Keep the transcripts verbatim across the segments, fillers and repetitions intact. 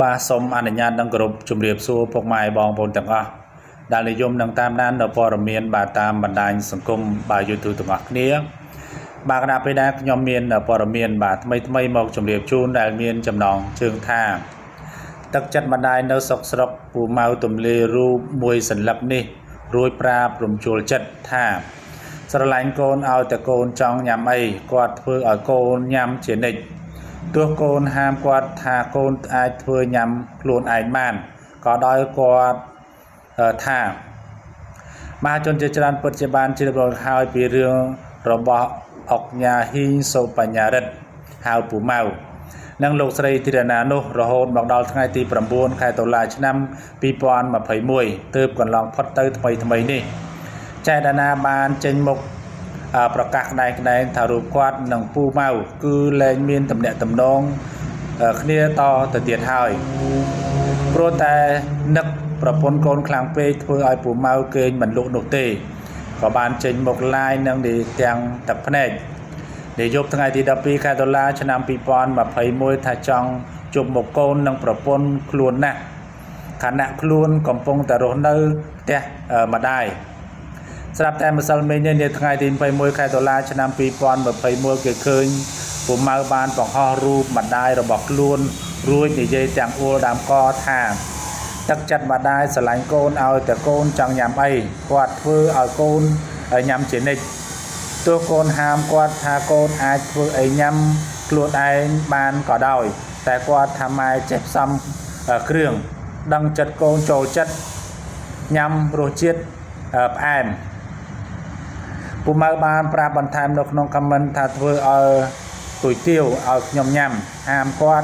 บาสมอนุญาตดังกรุบจุ่มเรียบสู้พวกไม้บองปนต่างอ่ะดานิยมดังตามนั้นเราพอเราเมียนบาตามบรรดาสังคมบายูทูต่างอ่ะเนี้ยบางนาไปได้ยอมเมียนเราพอเราเมียนบาไม่ไม่มองจุ่มเรียบชูนได้เมียนจำนองเชิงท่าตักจัดบรรดาเราสกสรกปูเมาตุ่มเรียรูมวยสันลับนี่รวยปราบรวมโจรจัดท่าสระลายโกนเอาแต่โกนจองยำไอกวาดเพื่อเอาโกนยำเฉียนเอกตัวโกนห้ามกวาดทาโกนไอเพื่อยำล้วนไอมานก็ได้กวาดท่ามาจนเจริญปัจจุบันจิตบริหารปีเรื่องระบอบออกยาหิโสปัญญาฤทธิ์หาวปูเมานั่งลงสไลด์ทีเดียนาโนระโหดบอกดาวทั้งไอตีประมูลขายตัวลายชั้นนำปีปอนมาเผยมวยเติมก่อนลองพัดเติมทำไมทำไมนี่ใจดานาบานเจนมกประกาศในในทารุกวัดหนังปูเมาคือแรงมีนตำแหน่งตำนองคเนียต่อแต่เดียดหายโปรแต่นักประพนโกนคลางเปย์เพื่อไอปูเมาเกินบรรลุหนุกตีขอบานเจนมกลายนั่งดีแจงตับแผนเดี๋ยวยกทั้งไอทีดับปีคาตลาชนามปีปอนมาเผยมวยถ่ายจองจบหมกโกนนังประพนคลวนนะขณะคลวนกำปงแต่รถเนื้อเตะมาได้สำหรับแต่มาซาลเมเนียเนี่ยทางไอติมไปมวยใครตัวลายชนะปีปอนแบบไปมวยเกิดขึ้นผมมาบานของห่อรูปมาได้เราบอกล้วนรู้ในใจจางอัวดามกอทางตักจัดมาได้สลายโกนเอาแต่โกนจังยำไอกวาดเพื่อเอาโกนไอยำเฉยในตัวโกนหามกวาดทาโกนไอเพื่อไอยำกลัวไอบานก่อได้แต่กวาดทำไมเจ็บซ้ำเครื่องดังจัดโกนโจจัดยำโรจิตแอมปูมาบานปราบันทามนกนงคำมันทาเธอเอาตุยเตี้ยวเอายมยำหามก้อน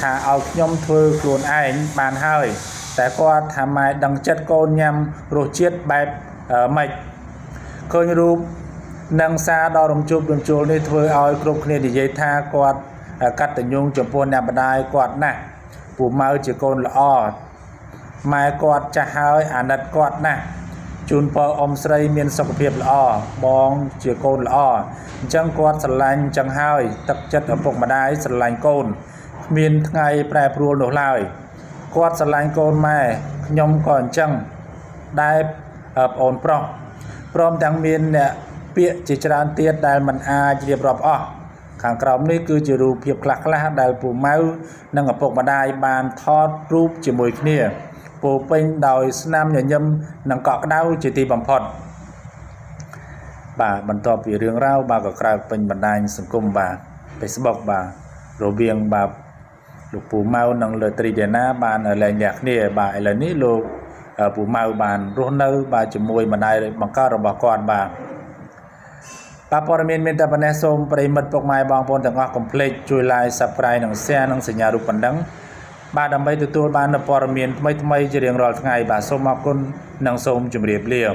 ทาเอายมเธอกลวนไอ้บานห้อยแต่ก็ทำไมดังจัดโกนยำโรจิตแบบไม่เคยรูปนางซาดอรมจุบดมจูนี่เธอเอากรุบเนี่ยดิเยธากอดกัดแต่ยงจมพนามได้กอดนะปูมาจะโกนละออดไม้กอดจะห้อยอ่านดัดกอดนะจุนพออมสไลเมียนสกปรกละอ้อบองเจียโกนละอ้อจังกวาดสลันจังห้อยตักจัดอปกมาได้สลันโกนเมียนไงแปรปรวนหนุ่มลายกวาดสลันโกนแม่ยมก่อนจังได้อับอ่อนพร้อมพร้อมทางเมียนเนี่ยเปียจิจารณ์เตี้ยได้มันอาเรียบรอบอ้อขังกรอบนี่คือจะรูปเพียบคลักละได้ปูเมานั่งอปกมาได้บานทอดรูปจมูกเนี่ยปูปิงดาวสนามอย่างยำนังเกาะดาวจิตีบัมพอดบ่าบรรทบอยู่เรื่องเล่าบ่าก็กลายเป็นบรรดาสังคมบ่าไปสบอกบ่าโรเบียงบ่าลูกปูเมานังเลยตรีเดน่าบานอะไรอยากเนี่ยบ่าอะไรนี้ลูกปูเมาบานรุ่นเนื้อบ่าจมูกมันได้บังการระบกรบ่าปาปอร์เมนเมนตาปนเนสมปริมัดปกไม้บางปนต่างๆคอมเพล็กซ์จุยลายสับไกรหนังเส้นหนังสัญญารูปปันดังบาดำไปตัวตัวบานปอร์เมียนไม่ไม่จะเรียงรอดไงบาดสมมาคุณนางสมจุ่มเรียบเรียบ